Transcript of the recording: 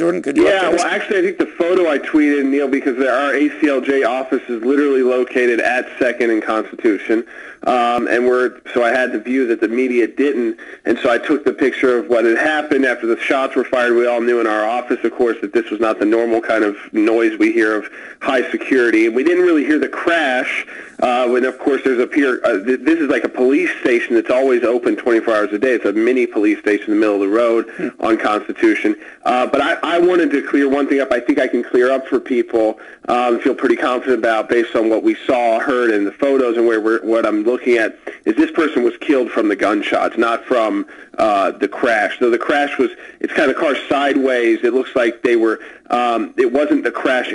Jordan, could you update us? Well, actually, I think the photo I tweeted, Neil, because there are ACLJ offices literally located at 2nd and Constitution, and so I had the view that the media didn't, and so I took the picture of what had happened after the shots were fired. We all knew in our office, of course, that this was not the normal kind of noise we hear of high security, and we didn't really hear the crash. When, of course, there's a pier. This is like a police station that's always open 24 hours a day. It's a mini police station in the middle of the road on Constitution. But I wanted to clear one thing up. I think I can clear up for people. Feel pretty confident about based on what we saw, heard, and the photos, and what I'm looking at is this person was killed from the gunshots, not from the crash. Though the crash was, it's kind of car sideways. It looks like they were. It wasn't the crash.